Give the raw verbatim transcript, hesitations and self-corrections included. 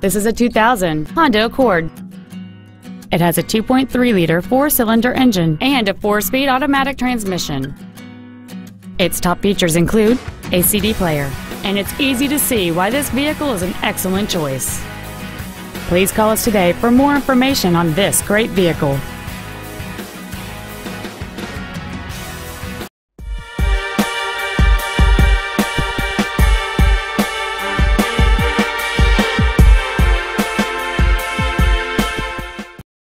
This is a two thousand Honda Accord. It has a two point three liter four-cylinder engine and a four-speed automatic transmission. Its top features include a C D player, and it's easy to see why this vehicle is an excellent choice. Please call us today for more information on this great vehicle.